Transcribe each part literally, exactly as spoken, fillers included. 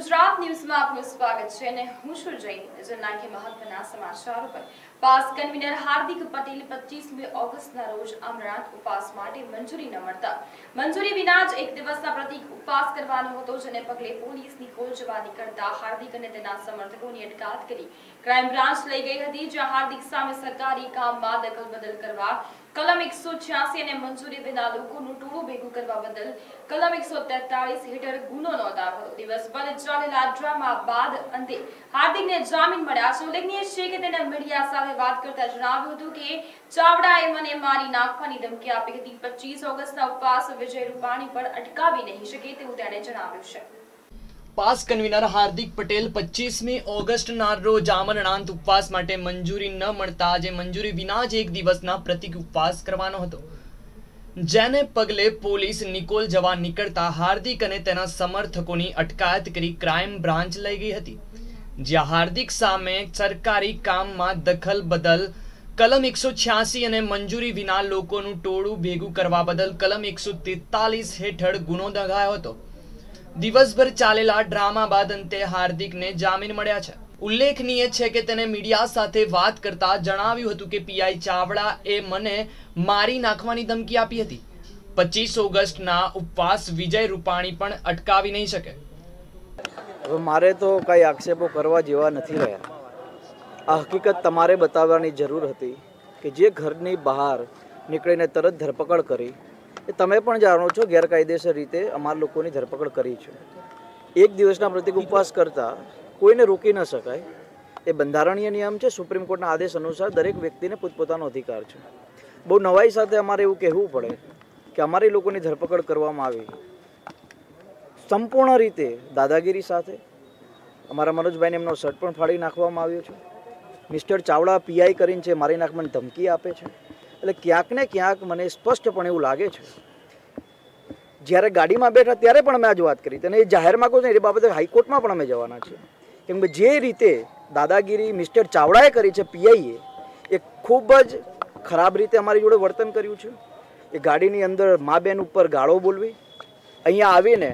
Gujarat news में आपका स्वागत है ने हुशुर जय जना के महत्वपूर्ण समाचारों पर पास कन्वीनर हार्दिक पटेल पच्चीसमी ऑगस्ट ना रोज अमरनाथ उपवास माटे मंजूरी न मळता मंजूरी विना ज एक दिवस ना प्रतीक उपवास करवानो होतो जने पगले पुलिस ની કોલજવાની કરતા હાર્દિક અને તેના સમર્થકોની અટકાયત કરી ક્રાઇમ બ્રાન્ચ લઈ ગઈ હતી જ્યાં હાર્દિક સામે સરકારી કામમાં દખલબદલ કરવા कलम एक सौ छियासी ने मंजूरी बिना लोगों नु टोळो भेगू करवा बदल कलम एक सौ तेतालीस हेठळ गुनो नोंधायो हतो। दिवसभर चालेला ड्रामा बाद अंते हार्दिक ने जामीन मळ्या छे। उल्लेखनीय छे के तेणे मीडिया साथे वात करता जणाव्युं हतुं के चावडाए मने मारी नाखवानी धमकी आपी हती। पच्चीस ऑगस्टना उपवास विजय रूपाणी पर अटकावी नहीं शके तेवुं तेणे जणाव्युं छे। पास कन्वीनर हार्दिक पटेल पच्चीसमी ऑगस्ट ना रोज अमरनाथ उपवास माटे मंजूरी न मळता जे मंजूरी विना ज एक दिवस ना प्रतीक उपवास करवानो हतो जेने पगले पुलिस निकोल जवा निकलता हार्दिक अने तेना समर्थकोनी अटकायत करी क्राइम ब्रांच लई गई हती ज्यां हार्दिक सामे सरकारी काम में दखल बदल कलम एक सौ छियासी अने मंजूरी विना लोकोनु टोळु भेगू करवा बदल कलम एक सौ तेतालीस हेठळ गुनो नोंधायो हतो। दिवसभर चालेला ड्रामा बाद अंते हार्दिक ने जामीन मळ्या छे। उल्लेखनीय छे के तेने मीडिया साथे वात करता जणाव्युं हतुं के पीआई चावड़ा ए मने मारी नाखवानी धमकी आपी हती। पच्चीस ऑगस्ट ना उपवास विजय रूपाणी पण अटकावी नहीं शके। हवे मारे तो कई आक्षेपो करवा जेवा नथी रह्या। आ हकीकत तमारे बताववानी जरूर हती के जे घरनी बहार निकळीने तरत धरपकड करी तमे पण जाणो छो गैरकायदेसर रीते अमार लोकोनी धरपकड़ करी छे। एक दिवसना प्रतीक उपवास करता कोईने रोकी न शकाय ए बंधारणीय नियम छे। सुप्रीम कोर्टना आदेश अनुसार दरेक व्यक्तिने पोतपोतानो अधिकार छे। बहु नवाई साथे अमारे एवुं कहेवुं पड़े के अमारी लोकोनी धरपकड़ करवामां आवी संपूर्ण रीते दादागिरी साथे। अमारा मनोजभाईने एमनो शर्ट पण फाड़ी नाखवामां आव्यो छे। मिस्टर चावड़ा पीआई करीने छे मारी नाखवानी धमकी आपे छे। એટલે ક્યાંક ને ક્યાંક મને સ્પષ્ટપણે એવું લાગે છે જ્યારે ગાડીમાં બેઠા ત્યારે પણ મેં આજ વાત કરી અને એ જાહેરમાં કહું છું એ બાબતે હાઈકોર્ટમાં પણ અમે જવાના છીએ કેમ કે જે રીતે દાદાગીરી મિસ્ટર ચાવડાએ કરી છે પીઆઈએ એ ખૂબ જ ખરાબ રીતે અમારી જોડે વર્તન કર્યું છે। એ ગાડીની અંદર મા બેન ઉપર ગાળો બોલવી અહીંયા આવીને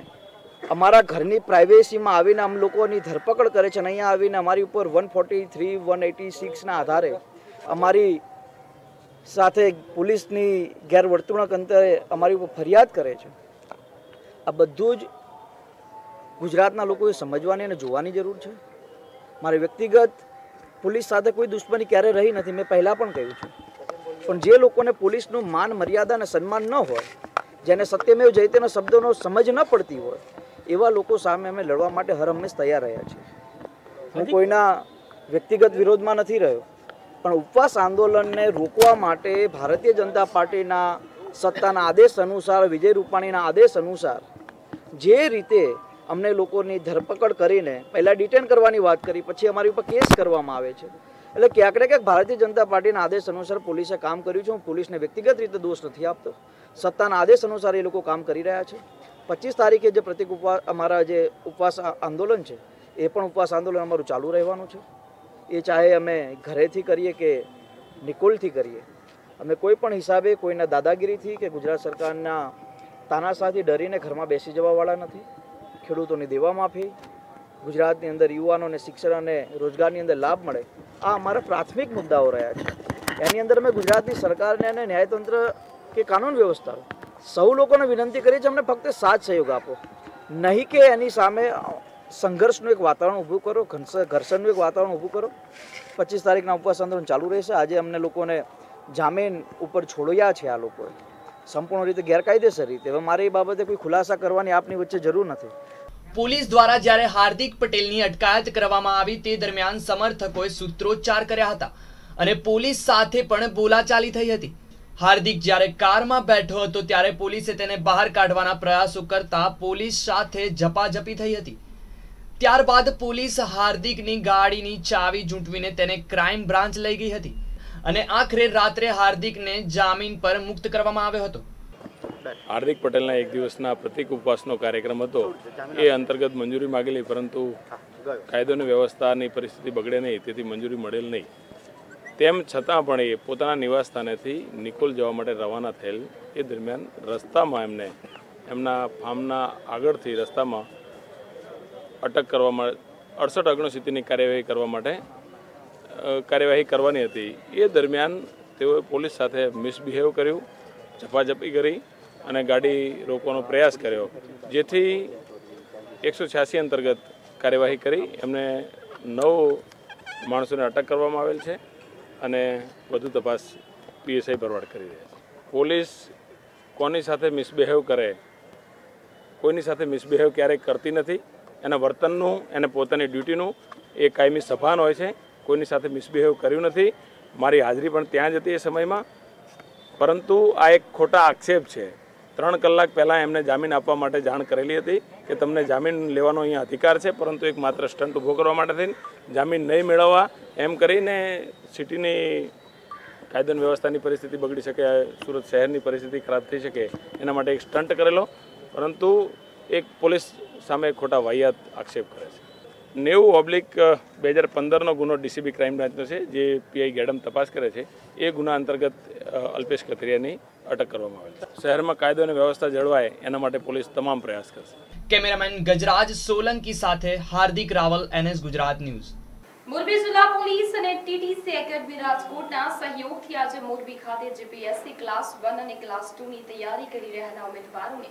અમારા ઘરની પ્રાઇવેસીમાં આવીને આમ લોકોની ધરપકડ કરે છે અને અહીંયા આવીને અમારી ઉપર એક સો તૈંતાલીસ, એક સો એંસી છ ના આધારે અમારી साथ पुलिस नी गैरवर्तणूक अंतरे अमारी ऊपर फरियाद करे छे। आ बधुज गुजरातना लोकोए समझवानी अने जोवानी जरूर छे। मारे व्यक्तिगत पुलिस साथे कोई दुश्मनी क्यारे रही नथी। मैं पहला पण कह्युं छे पण जे लोकोने पुलिसनुं मान मर्यादा अने सन्मान न होय जेने सत्यमेव जयतेना शब्दोनो समज न पड़ती होय एवा लोको सामे अमे लड़वा माटे हर हमेश तैयार रह्या छीए। हूँ कोईना व्यक्तिगत विरोधमां नथी रह्यो पण उपवास आंदोलन ने रोकवा माटे भारतीय जनता पार्टी सत्ताना आदेश अनुसार विजय रूपाणीना आदेश अनुसार जे रीते अमने लोकोनी धरपकड़ करीने पहला डिटेन करवानी वात करी पछी अमारी उपर केस करवामां आवे छे। एटले क्यांक ने क्यांक भारतीय जनता पार्टीना आदेश अनुसार पुलिसे काम कर्युं छे। हूँ पुलिसने व्यक्तिगत रीते दोष नथी आपतो। सत्ताना आदेश अनुसार ए लोको काम करी रह्या छे। पच्चीस तारीखे जे प्रतीक उपवास अमारा जे उपवास आंदोलन छे ए पण उपवास आंदोलन अमारुं चालू रहेवानुं छे। ये चाहे अमे घरे थी करिए के निकोल थी करिए अमे कोई पण हिसाबे कोईना दादागिरी थी के गुजरात सरकारना तानाशाही डरीने घर में बेसी जवा वाला नथी। खेडूतोनी देवा माफी गुजरातनी अंदर युवानोने शिक्षण अने रोजगारनी अंदर लाभ मळे आ अमारा प्राथमिक मुद्दाओ रह्या छे। एनी अंदर अमे गुजरातनी सरकारने अने न्यायतंत्र के कानून व्यवस्था सौ लोकोने विनंती करीए छे अमने फक्त साथ सहयोग आपो नहीं के एनी सामे संघर्षनु एक वातावरण ऊभू करो घर्षणनु एक वातावरण ऊभू करो। पच्चीस तारीखना उपवास आंदोलन चालू रहेशे। आजे अमने लोकोने जामीन उपर छोड़व्या छे आ लोकोए संपूर्ण रीते गैरकायदेसर रीते। हवे मारे ए बाबते कोई खुलासा करवानी आपनी वच्चे जरूर नथी। पुलिस द्वारा ज्यारे हार्दिक पटेलनी अटकायत करवामां आवी ते दरमियान समर्थकोए सूत्रोच्चार कर्या हता अने पुलिस साथे पण बोलाचाली थई हती। हार्दिक ज्यारे कारमा बेठो हतो त्यारे पुलिसे तेने बहार काढवाना प्रयासो करता पुलिस साथे झपाझपी थई हती। त्यारबाद पुलिस हार्दिकनी गाड़ीनी चावी झूंटवीने तेने क्राइम ब्रांच लई गई हती अने आखरे रात्रे हार्दिकने जामीन पर मुक्त करवामां आव्यो हतो। हार्दिक पटेलना एक दिवसना प्रतीक उपवासनो कार्यक्रम हतो ए अंतर्गत मंजूरी मांगेली परंतु कायदोनी व्यवस्थानी परिस्थिति बगड़े नहीं तेथी मंजूरी मळेल नहीं तेम छतां पण ए पोताना निवास स्थानेथी निकोल जवा माटे रवाना थयेल ए दरमियान रस्तामां एमने एमना फार्मना आगळथी रस्तामां अटक करवा अड़सठ अग्नोसित्तीनी कार्यवाही करवा माटे कार्यवाही करवानी हती। ए दरमियान तेओए पोलीस साथे मिसबिहेव कर्यु, झपाझपी करी अने गाड़ी रोकवानो प्रयास कर्यो, जेथी एक सौ छियासी अंतर्गत कार्यवाही करी एमने नौ माणसोने अटक करवामां आवेल छे अने वधु तपास पीएसआई भरवाड करी रह्या छे। पोलीस कोनी साथे मिसबिहेव करे, कोईनी साथे मिसबिहेव क्यारेय करती नथी, एना वर्तननुं एने पोतानी ड्यूटीनुं ए कायमी सभान होय छे। कोईनी साथे मिसबिहेव कर्युं नथी, मारी हाजरी पण त्यां ज हती ए समयमां, परंतु आ एक खोटा आक्षेप छे। त्रण कलाक पहला एमने जामीन आपवा माटे जाण करेली हती के तमने जामीन लेवानो अहींया अधिकार छे, परंतु एक मात्र स्टंट ऊभो करवा माटे थईने जामीन नहीं मेळववा एम करीने सिटीनी कायदन व्यवस्थानी परिस्थिति बगड़ी शके, सूरत शहेरनी परिस्थिति खराब थई शके, एना माटे एक स्टंट करेलो, परंतु एक पोलीस सामे खोटा वाहियात आक्षेप करे छे। नेवु ऑब्लिक बे हज़ार पंदरनो गुनो डीसीबी क्राइम ब्रांचनो छे, जे पीआई गेडम तपास करे छे। ए गुना अंतर्गत अल्पेश कथरियानी अटक करवामां आवेल छे। शहेरमां कायदो अने व्यवस्था जळवाय एना माटे पोलीस तमाम प्रयास करशे। कैमरामैन गजराज सोलंकी साथे हार्दिक रावल, एनएस गुजरात न्यूज। मोरबी जिला पुलिस ने टीटी सेकएडमी राजकोटना सहयोगथी आज मोरबी खाते जीपीएससी क्लास एक અને ક્લાસ दो ની તૈયારી કરી રહેલા ઉમેદવારોને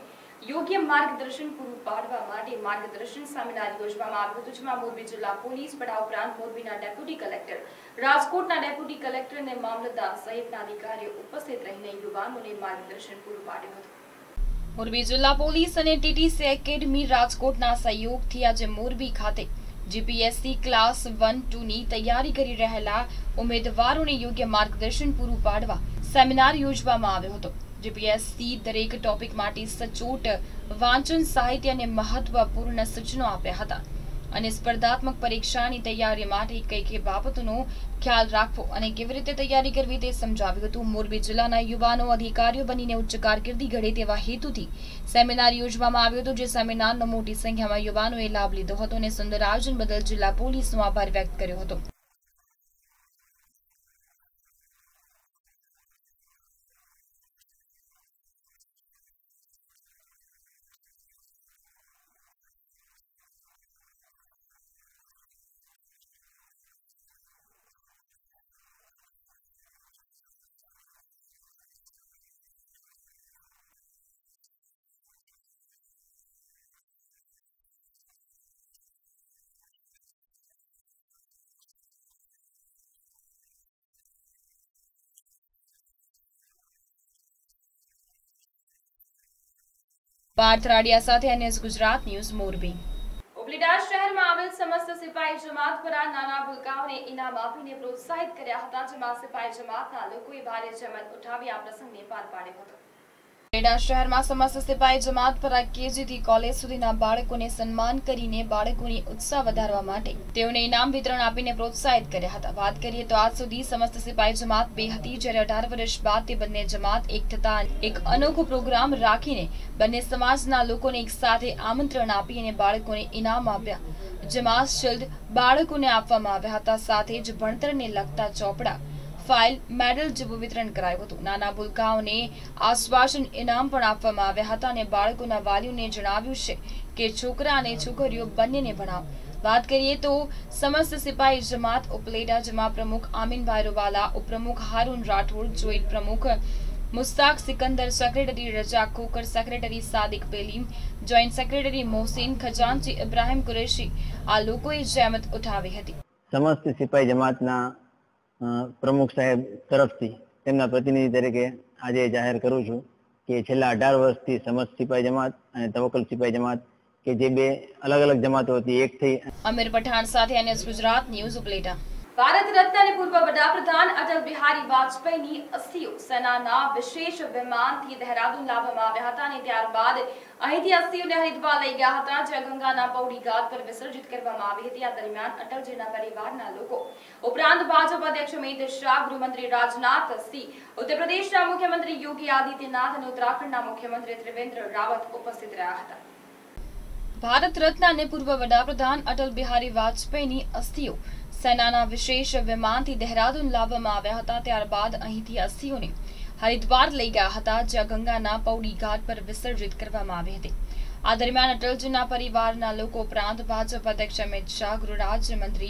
યોગ્ય માર્ગદર્શન પૂરું પાડવા માટે માર્ગદર્શન સેમિનાર યોજવામાં આવ્યું હતું, જેમાં મોરબી જિલ્લા પોલીસ વડા ઉપરાંત મોરબીના ડેપ્યુટી કલેક્ટર, રાજકોટના ડેપ્યુટી કલેક્ટર અને મામલતદાર સહિતના અધિકારીઓ ઉપસ્થિત રહીને યુવાનોને માર્ગદર્શન પૂરું પાડ્યું હતું। મોરબી જિલ્લા પોલીસ અને ટીટી સેકએડમી રાજકોટના સહયોગથી આજે મોરબી ખાતે जीपीएससी क्लास वन टू ની તૈયારી કરી રહેલા ઉમેદવારોને યોગ્ય માર્ગદર્શન પૂરું પાડવા સેમિનાર યોજવામાં આવ્યો હતો। જીપીએસસી દરેક ટોપિક માટે સચોટ વાંચન સાહિત્ય અને મહત્વપૂર્ણ સૂચનો આપ્યા હતા અને સ્પર્ધાત્મક પરીક્ષાની તૈયારી માટે કઈ કઈ બાબતોનો ખ્યાલ રાખવો અને કેવી રીતે તૈયારી કરવી તે સમજાવ્યું હતું। મોરબી જિલ્લાના યુવાનો અધિકારીઓ બનીને ઉચ્ચ કારકિર્દી ઘડે તેવા હેતુથી સેમિનાર યોજવામાં આવ્યો હતો, જે સેમિનારનો મોટી સંખ્યામાં યુવાનોએ લાભ લીધો હતો અને સુંદર આયોજન બદલ જિલ્લા પોલીસનો આભાર વ્યક્ત કર્યો હતો। પાર્થ રાડિયા સાથે એનએસ ગુજરાત ન્યૂઝ મોરબી। ઉપલેટા શહેરમાં આવેલ સમસ્ત સિપાઈ જમાત દ્વારા નાના ભૂલકાઓને ઇનામ આપીને પ્રોત્સાહિત કર્યા હતા, જેમાં સિપાઈ જમાતના લોકોએ ભારે જહેમત ઉઠાવી આ પ્રસંગને પાર પાડ્યો હતો। ઉપલેટા શહેરમાં સમસ્ત સિપાઈ જમાત દ્વારા કેજીથી કોલેજ સુધીના બાળકોને સન્માન કરીને બાળકોની ઉત્સાહ વધારવા માટે તેઓને ઇનામ વિતરણ આપીને પ્રોત્સાહિત કર્યા હતા। વાત કરીએ તો આજ સુધી સમસ્ત સિપાઈ જમાત બે હતી, જ્યારે અઢાર વર્ષ બાદ તે બંને જમાત એક થતા એક અનોખો પ્રોગ્રામ રાખીને બંને સમાજના લોકોને એક સાથે આમંત્રણ આપી અને બાળકોને ઇનામ આપ્યા, જેમાં શિલ્ડ બાળકોને આપવામાં આવ્યા હતા, સાથે જ ભણતરને લગતા ચોપડા, ફાઇલ, મેડલ જેવું વિતરણ કરાયું હતું। નાના ભૂલકાઓને આશ્વાસન ઇનામ પણ આપવામાં આવ્યા હતા અને બાળકોના વાલીઓને જણાવ્યું છે કે છોકરા અને છોકરીઓ બંનેને ભણાવો। बात करिए तो समस्त सिपाही जमात उपलेटा जमा प्रमुख आमीन भाईरोवाला, उपप्रमुख हारून राठौड़, जोईट प्रमुख Mushtaq Sikandar, secretary Raza Khokhar, secretary Sadiq Belim, joint secretary Mohsin, खजांची इब्राहिम कुरेशी आ लोगोए जहमत उठावी हती। समस्त सिपाही जमातना प्रमुख साहेब तरफथी તેમના પ્રતિનિધિ તરીકે આજે જાહેર કરું છું કે છેલ્લા અઢાર વર્ષથી સમસ્ત સિપાही જમાત અને તવક્કલ સિપાही જમાત કે જે બે અલગ અલગ જમાતો હતી એક થઈ। અમીર પઠાણ સાથે એનએસ ગુજરાત ન્યૂઝ ઉપલેટા। भारत रत्न ने पूर्व वडा प्रधान अटल बिहारी वाजपेयी ने अस्थियों सेना विशेष विमान थी देहरादून लाववामां आव्या हता अने त्यारबाद अहींथी अस्थियोंने हरिद्वार लई गया हता, जे गंगाना पौड़ी घाट पर विसर्जित करवामां आवी हती। आ दरमियान अटलजीना परिवारना लोको उपरांत भाजपा अध्यक्ष अमित शाह, गृहमंत्री राजनाथ सिंह, उत्तर प्रदेशना मुख्यमंत्री योगी आदित्यनाथ अने उत्तराखंडना मुख्यमंत्री त्रिवेन्द्र रावत उपस्थित रह्या हता। भारत रत्न ने पूर्व वडा प्रधान अटल बिहारी वाजपेयी ने अस्थियों सेनाना विशेष विमान थी देहरादून लाववामां આવ્યા હતા, ત્યારબાદ અહીંથી अस्थियों ने हरिद्वार લઈ ગયા હતા જ્યાં ગંગાના પૌડી ઘાટ પર વિસર્જિત કરવામાં આવી હતી। આ દરમિયાન અટલજીના પરિવારના લોકો ઉપરાંત ભાજપ અધ્યક્ષ અમિત શાહ, ગૃહરાજ્યમંત્રી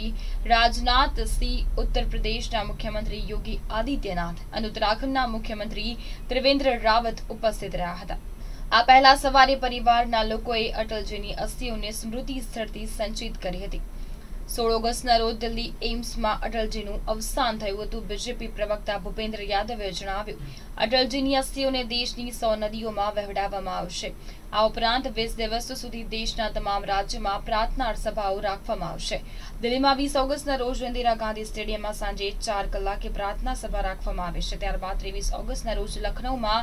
राजनाथ सिंह, उत्तर प्रदेश मुख्यमंत्री योगी आदित्यनाथ અને ઉત્તરાખંડના મુખ્યમંત્રી त्रिवेन्द्र रावत ઉપસ્થિત રહ્યા હતા। आ पहला सवारे परिवारना लोकोए अटलजीनी अस्थिओने स्मृति स्थळथी संचित करी हती। सोळ ऑगस्टना रोज दिल्ली एम्समां अटलजीनुं अवसान थयुं हतुं। बीजेपी प्रवक्ता भूपेन्द्र यादवे जणाव्युं, अटलजीनी अस्थिओने देशनी सौ नदीओमां वहेवडाववामां आवशे। आ उपरांत वीस दिवस सुधी देशना तमाम राज्यमां प्रार्थना सभाओ राखवामां आवशे। दिल्हीमां वीस ऑगस्टना रोज इंदिरा गांधी स्टेडियममां सांजे चार कलाके प्रार्थना सभा राखवामां आवशे। त्यारबाद तेवीस ऑगस्टना रोज लखनऊमां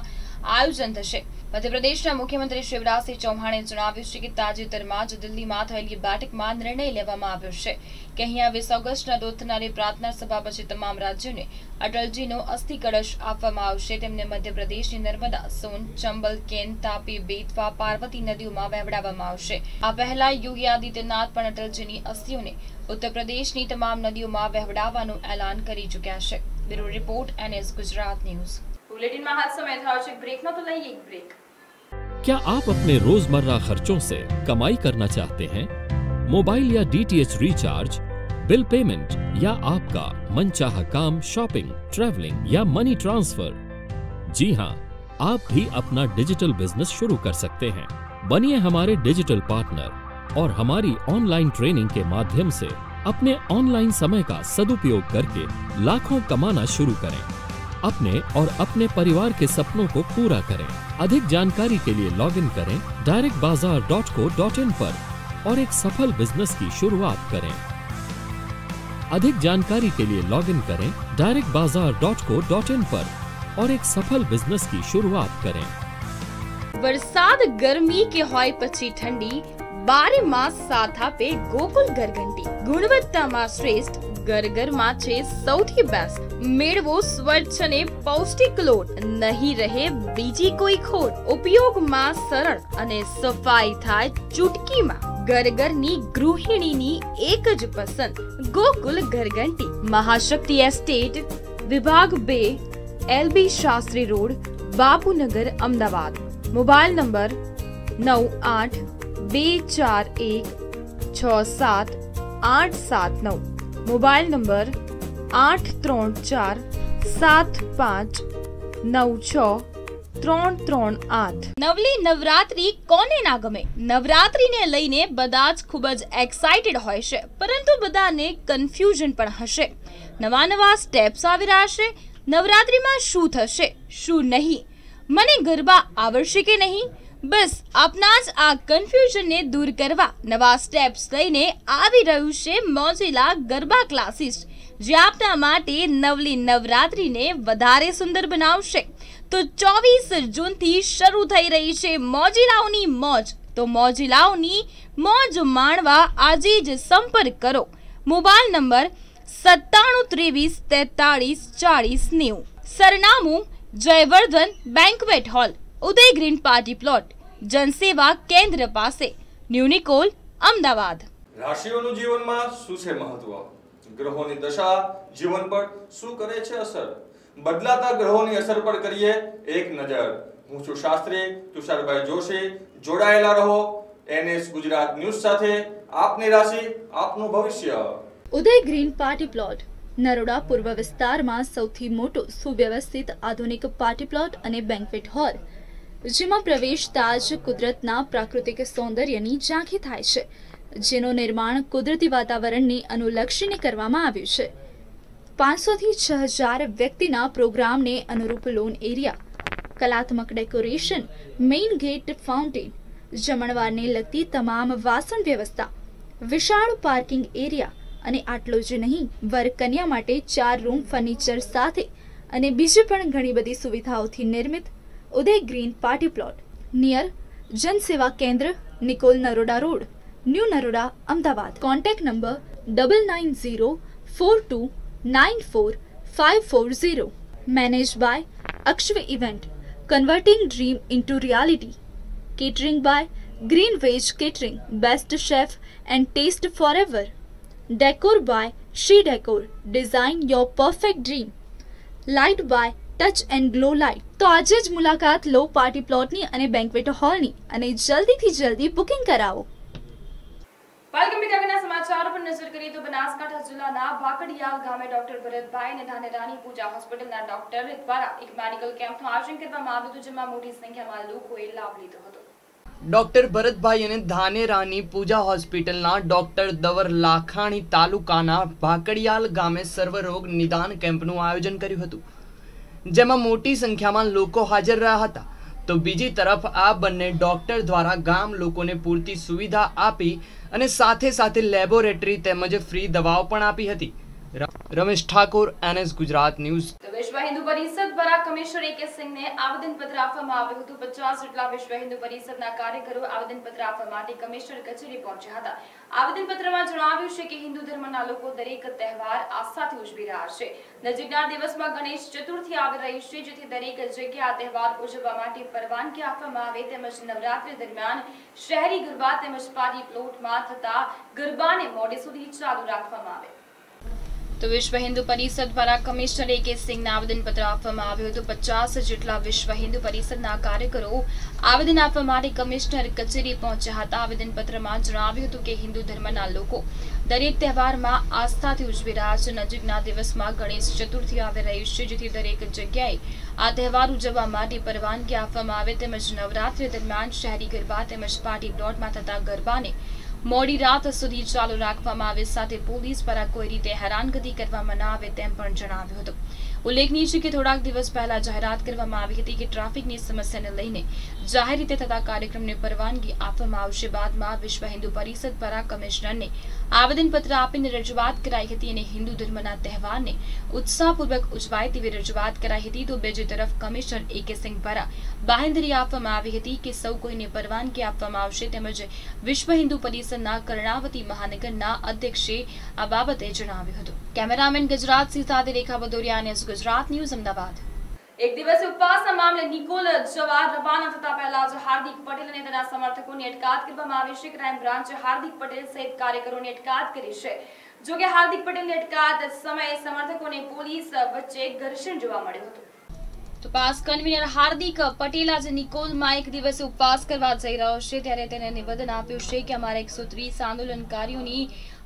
आयोजन थशे। मध्यप्रदेशना मुख्यमंत्री शिवराज सिंह चौहाने जणाव्युं के ताजेतरमां ज दिल्हीमां थयेली बेठकमां निर्णय लेवामां आव्यो छे के अहींया वीस ऑगस्टना रोज थनारी प्रार्थना सभा पछी तमाम राज्योने अटलजीनो अस्थि कलश आपवामां आवशे। तेमने मध्यप्रदेशनी नर्मदा, सोन, चंबल, केन, तापी, बेतवा, पार्वती नदीओमां वहेवडाववामां आवशे। आ पहेला योगी आदित्यनाथ पण अटलजीनी अस्थिओने उत्तर प्रदेशनी तमाम नदीओमां वहेवडाववानुं ऐलान करी चूक्या छे। Bureau report NS Gujarat news. Bulletin में हाल समय था और ब्रेक न तो लाइए एक ब्रेक। क्या आप अपने रोजमर्रा खर्चों से कमाई करना चाहते हैं? मोबाइल या डीटीएच रिचार्ज, बिल पेमेंट या आपका मनचाहा काम, शॉपिंग, ट्रैवलिंग या मनी ट्रांसफर? जी हाँ, आप भी अपना डिजिटल बिजनेस शुरू कर सकते हैं। बनिए हमारे डिजिटल पार्टनर और हमारी ऑनलाइन ट्रेनिंग के माध्यम से अपने ऑनलाइन समय का सदुपयोग करके लाखों कमाना शुरू करें। अपने और अपने परिवार के सपनों को पूरा करें। अधिक जानकारी के लिए लॉगिन करें डायरेक्ट बाजार डॉट को डॉट इन पर और एक सफल बिजनेस की शुरुआत करें। अधिक जानकारी के लिए लॉगिन करें डायरेक्ट बाजार डॉट को डॉट इन पर और एक सफल बिजनेस की शुरुआत करें। बरसात गर्मी के होय पछी ठंडी, बारे मास साथ आपे गोकुल गरगंटी। गुणवत्ता में श्रेष्ठ गरगर मां छे सौथी बेस्ट। मेळवो स्वच्छ ने पौष्टिक लोट, नहीं रहे बीजी कोई खोट। उपयोग मां सरल अने सफाई थाय चुटकी मां। गरगर नी गृहिणी नी एक ज पसंद गोकुल गरगंटी। महाशक्ति एस्टेट, विभाग बे, LB Shastri road, Bapunagar, Amdavad. Mobile number नौ आठ बे चार एक छ सात आठ सात नौ, मोबाइल नंबर आठ त्रण चार सात पांच नौ छ त्रण त्रण आठ। नवली नवरात्रि कोने ना गमे? नवरात्रि ने लईने बधा ज खूब ज एक्साइटेड होय छे, परंतु बधाने कन्फ्यूजन पण हशे। नवा नवा स्टेप्स आवी रह्या छे। नवरात्रि मां शुं थशे, शुं नहीं, मने गरबा आवडशे के नहीं, बस अपना ज आ कन्फ्यूजन ने दूर करवा नवा स्टेप्स लईने आवी रह्युं छे मोजीला गरबा क्लासेस, जे आपना माटे नवली नवरात्रि ने वधारे सुंदर बनावशे। तो चौबीस जून थी शुरू थई रही छे मोजीलाओनी मौज। तो मोजीलाओनी मौज माणवा आजे ज संपर्क करो। मोबाइल नंबर सत्ताणु तेवीस तेतालीस चालीस नेव। सरनामु Jayvardhan banquet hall, Uday green party plot, Jansewa Kendra पासे, न्यूनिकोल, अमदावाद। राशिओનું જીવનમાં શું છે મહત્વ? ગ્રહોની દશા જીવન પર શું કરે છે અસર? બદલાતા ગ્રહોની અસર પર કરીએ એક નજર। હું છું શાસ્ત્રી તુષારભાઈ જોશી। જોડાયેલા રહો એનએસ ગુજરાત ન્યૂઝ સાથે। આપની રાશિ, આપનું ભવિષ્ય। Uday green party plot, Naroda पूर्व विस्तार में सौथी मोटो सुव्यवस्थित आधुनिक पार्टी प्लॉट अने बैंक्वेट हॉल, जेमां प्रवेशता ज कुदरतना प्राकृतिक सौंदर्यनी झांकी थाय छे, जेनो निर्माण कुदरती वातावरणने अनुलक्षीने करवामां आव्युं छे। पांच सौ थी छह हज़ार व्यक्तिना प्रोग्रामने अनुरूप लोन एरिया, कलात्मक डेकोरेशन, मेन गेट, फाउंटेन, जमणवारने लगती तमाम वासन व्यवस्था, विशाल पार्किंग एरिया અને આટલો જ નહીં, વર કન્યા માટે ચાર રૂમ ફર્નિચર સાથે અને બીજી પણ ઘણી બધી સુવિધાઓથી નિર્મિત Uday green party plot, near Jansewa Kendra, Nikol Naroda road, new Naroda, Amdavad. Contact number double nine zero four two nine four five four zero. Manage by Akshav event, converting dream into reality, catering by green veg catering, best chef and taste forever, decor by Shri decor, design your perfect dream, light by touch and glow light. तो आज ज मुलाकात लो party plot नी अने बेंक्वेट hall नी अने जल्दी थी जल्दी booking कराओ। समाचार पर नजर करिए तो बनासकांठा जिला भाकड़ियाल गामे डॉक्टर भरतभाई ने ધાનેરાની પૂજા હોસ્પિટલના ડોક્ટર દ્વારા એક મેડિકલ કેમ્પનું આયોજન કરવામાં આવ્યું હતું, જેમાં મોટી સંખ્યામાં લોકોએ લાભ લીધો હતો। डॉक्टर भरतभाई ने ધાનેરાની पूजा होस्पिटल डॉक्टर दवर लाखाणी तालुकाना भाकड़ियाल गामे सर्वरोग निदान केम्पનું आयोजन કર્યું હતું, જેમાં મોટી સંખ્યામાં લોકો હાજર રહ્યા હતા। तो बीजी तरफ आ बने डॉक्टर द्वारा गाम लोगों ने पूरती सुविधा आपी अने साथे साथे लेबोरेटरी तेमज फ्री दवाओं पण आपी हती। Ramesh Thakur, N S Gujarat news. तो विश्व हिंदू परिषद द्वारा कमिश्नर एके सिंह ने आवेदन पत्र આપવામાં આવ્યું હતું। पचास જેટલા વિશ્વ हिंदू परिषदના કાર્યકરો आवेदन पत्र આપવા માટે કમિશનર કચેરી પહોંચ્યા હતા। आवेदन पत्रमा જણાવ્યું છે કે હિન્દુ ધર્મના લોકો દરેક તહેવાર આસ્થાથી ઉજવી રહ્યા છે। નજીકના દિવસમાં ગણેશ ચતુર્થી આવી રહી છે, જેથી દરેક જગ્યાએ તહેવાર ઉજવવા માટે પરવાનગી આપવામાં આવે, તેમજ નવરાત્રી દરમિયાન શહેરી ગરબા તેમજ પાર્ટી પ્લોટમાં થતા ગરબાને મોડે સુધી ચાલુ રાખવામાં આવે। तो विश्व हिंदू परिषद द्वारा कमिश्नर एके सिंह आवेदन पत्र આપવામાં આવ્યું હતું। पचास જેટલા વિશ્વ હિન્દુ પરિષદના કાર્યકરો આવેદન આપવા માટે કમિશનર કચેરી પહોંચ્યા હતા। આવેદન પત્રમાં જણાવ્યું હતું કે હિન્દુ ધર્મના લોકો દરેક તહેવારમાં આસ્થાથી ઉજવી રહ્યા છે। નજીકના દિવસમાં ગણેશ ચતુર્થી આવી રહી છે, જેથી દરેક જગ્યાએ આ તહેવાર ઉજવવા માટે પરવાનગી આપવામાં આવે, તેમજ નવરાત્રી દરમિયાન શહેરી ગરબા તેમજ પાર્ટી પ્લોટમાં થતા ગરબાને મોડી રાત સુધી ચાલુ રાખવામાં આવે, સાથે પોલીસ દ્વારા કોઈ રીતે હેરાનગતિ કરવામાં ન આવે તેમ પણ જણાવ્યું હતું। ઉલ્લેખનીય છે કે થોડાક દિવસ પહેલા જાહેરાત કરવામાં આવી હતી કે ટ્રાફિકની સમસ્યાને લઈને જાહેર રીતે થતા કાર્યક્રમને પરવાનગી આપવામાં આવશે। બાદમાં વિશ્વ હિન્દુ પરિષદ દ્વારા કમિશનરને આવેદનપત્ર આપીને રજૂઆત કરાઈ હતી અને હિન્દુ ધર્મના તહેવારને ઉત્સાહપૂર્વક ઉજવાય તેવી રજૂઆત કરાઈ હતી। તો બીજી તરફ કમિશનર એકે સિંહ દ્વારા બાહેંધરી આપવામાં આવી હતી કે સૌ કોઈને પરવાનગી આપવામાં આવશે, તેમજ વિશ્વ હિન્દુ પરિષદ ના કર્ણાવતી મહાનગરના અધ્યક્ષે આ બાબતે જણાવ્યું હતું। કેમેરામેન ગુજરાત સી સાથે Rekha Badoria, N S Gujarat news, Amdavad. एक दिवसीय उपासना मामले निकोल जवाहर रवाना થતા પહેલા જ હાર્દિક પટેલ અને તેના સમર્થકોની અટકાયત કરવામાં આવી છે। ક્રાઇમ બ્રાન્ચે હાર્દિક પટેલ સહિત કાર્યકરોની અટકાયત કરી છે। જો કે હાર્દિક પટેલની અટકાયત સમયે સમર્થકોને પોલીસ વચ્ચે ઘર્ષણ જોવા મળ્યું હતું। तो पास कन्वीनर हार्दिक पटेल आज निकोल में एक दिवस उपवास करवा जई रह्यो छे, त्यारे तेणे निवेदन आप्युं छे के अमारा एक सौ तीस आंदोलनकारीओनी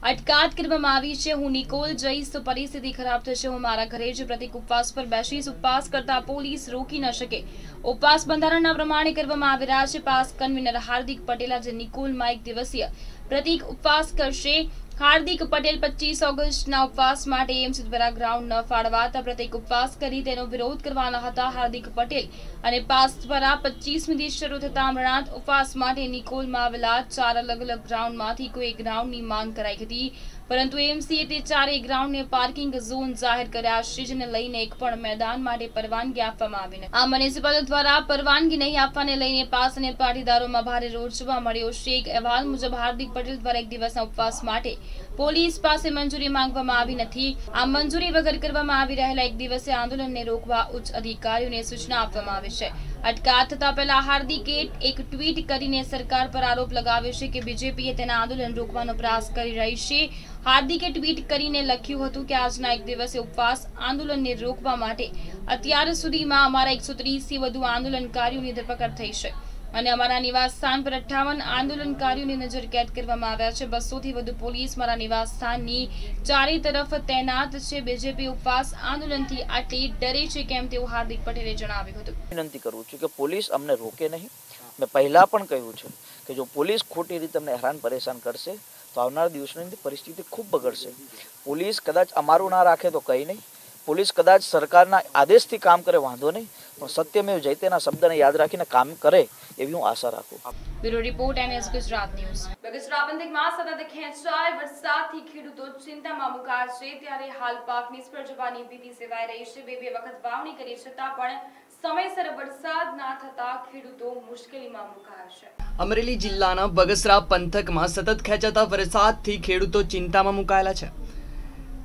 अटकायत करवामां आवी छे। हूँ निकोल जईश तो परिस्थिति खराब थशे, हूँ मारा घरे ज प्रत्येक उपवास पर बेसीश, उपवास करता पोलीस रोकी न शके, उपवास बंधारणना प्रमाणे करवामां आवी रह्या छे। पास कन्वीनर हार्दिक पटेल आज निकोल में एक दिवसीय प्रतीक उपवास करशे। हार्दिक पटेल पच्चीस ऑगस्ट ना उपवास माटे एमसी द्वारा ग्राउंड न फाड़वाता प्रत्येक उपवास करी तेनो विरोध करवाना हता। हार्दिक पटेल अने पास द्वारा पच्चीसमी दिवस शुरू थता अमरनाथ उपवास माटे निकोल में आवेला चार अलग अलग ग्राउंड मांथी कोई एक ग्राउंड नी मांग कराई हती, परंतु एमसीए ते चारे ग्राउंड ने पार्किंग झोन जाहिर कर्या छे, जेने लईने एक पण मैदान माटे परवानगी आपवामां आवी नथी। आ म्युनिसिपल द्वारा परवानगी नहीं आपवाने लईने पास अने पाटीदारोमां भारे रोष जोवा मळ्यो छे। एक अहवाल मुजब हार्दिक पटेल द्वारा एक दिवसना उपवास माटे પોલીસ પાસે મંજૂરી માંગવામાં આવી નથી। આ મંજૂરી વગર કરવામાં આવી રહેલા એક દિવસીય આંદોલનને રોકવા ઉચ્ચ અધિકારીઓને સૂચના આપવામાં આવી છે। અટકાયત થતા પહેલા હાર્દિકે એક ટ્વીટ કરીને સરકાર પર આરોપ લગાવ્યો છે કે બીજેપીએ તેના આંદોલન રોકવાનો પ્રયાસ કરી રહી છે। હાર્દિકે ટ્વીટ કરીને લખ્યું હતું કે આજના એક દિવસીય ઉપવાસ આંદોલનને રોકવા માટે અત્યાર સુધીમાં અમારા એકસો ત્રીસથી વધુ આંદોલનકારીઓની ધરપકડ થઈ છે અને અમારા નિવાસ સ્થાન પર અઠ્ઠાવન આંદોલનકારીઓની નજરકેદ કરવામાં આવ્યા છે। બસો થી વધુ પોલીસ મારા નિવાસ સ્થાનની ચારે તરફ તૈનાત છે। બીજેપી ઉપવાસ આંદોલનથી આટલી ડરે છે કેમ તેવું હાર્દિક પટેલે જણાવ્યું હતું। વિનંતી કરું છું કે પોલીસ અમને રોકે નહીં। મેં પહેલા પણ કહ્યું છે કે જો પોલીસ ખોટી રીતે અમને હેરાન પરેશાન કરશે તો આવનાર દિવસની અંદર પરિસ્થિતિ ખૂબ બગડશે। પોલીસ કદાચ અમારું ના રાખે તો કંઈ નહીં, પોલીસ કદાચ સરકારના આદેશથી કામ કરે વાંધો નહીં, પણ સત્યમેવ જયતેના શબ્દને યાદ રાખીને કામ કરે એવી હું આશા રાખું। Bureau report, N S Gujarat news. Bagasara બંધકમાં સતત ખેંચાય વરસાદથી ખેડૂતો ચિંતામાં મુકાયા છે, ત્યારે હાલ પાક નિષ્ફળ જવાની ભીતિ સેવાઈ રહી છે। બે બે વખત વાવણી કરી છતાં પણ સમયસર વરસાદ ના થતા ખેડૂતો મુશ્કેલીમાં મુકાયા છે। અમરેલી જિલ્લાના બગસરા પંથકમાં સતત ખેંચાતા વરસાદથી ખેડૂતો ચિંતામાં મુકાયેલા છે,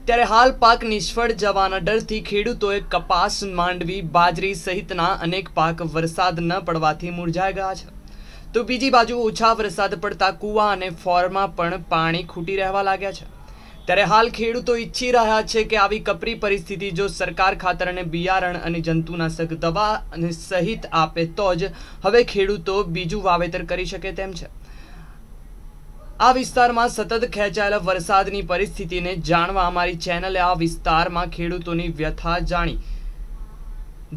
ત્યારે હાલ પાક નિષ્ફળ જવાના ડરથી ખેડૂતોએ કપાસ, માંડવી, બાજરી સહિતના અનેક પાક વરસાદ ન પડવાથી મૂરઝાઈ ગયા છે। તો બીજી બાજુ ઓછા વરસાદ પડતા કૂવા અને ફોરમાં પણ પાણી ખૂટી રહેવા લાગ્યા છે, ત્યારે હાલ ખેડૂતો ઈચ્છી રહ્યા છે કે આવી કપરી પરિસ્થિતિ જો સરકાર ખાતરને બિયારણ અને જંતુનાશક દવા અને સહિત આપે તો જ હવે ખેડૂતો બીજું વાવેતર કરી શકે તેમ છે। આ વિસ્તારમાં સતત ખેંચાયેલા વરસાદની પરિસ્થિતિને જાણવા અમારી ચેનલે આ વિસ્તારમાં ખેડૂતોની વ્યથા જાણી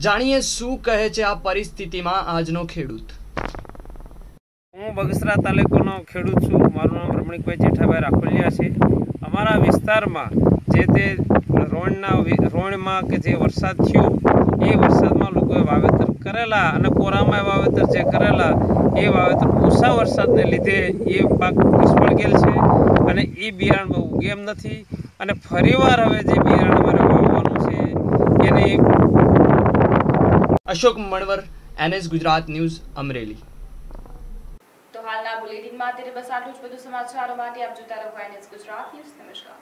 જાણીએ શું કહે છે આ પરિસ્થિતિમાં આજનો ખેડૂત। હું બગસરા તાલુકાનો ખેડૂત છું, મારું નામ રમણીકભાઈ જેઠાભાઈ રાખોલિયા છે। અમારા વિસ્તારમાં જે તે રોણના રોણમાં કે જે વરસાદ થયો એ વરસાદમાં લોકોએ વાવેતર કરેલા અને કોરામાં વાવેતર જે કરેલા એ વાવેતર ઓછા વરસાદને લીધે એ પાક નિષ્ફળ ગયેલ છે અને એ બિયારણ બહુ ઉગે એમ નથી અને ફરીવાર હવે જે બિયારણ અમારે વાવવાનું છે એને અશોક મણવર, એનએસ ગુજરાત ન્યૂઝ, અમરેલી। हालना बुलेटिन में तेरे बस आलू समाचारों में आप जुटा रहो एन एस गुजरात न्यूज़। नमस्कार।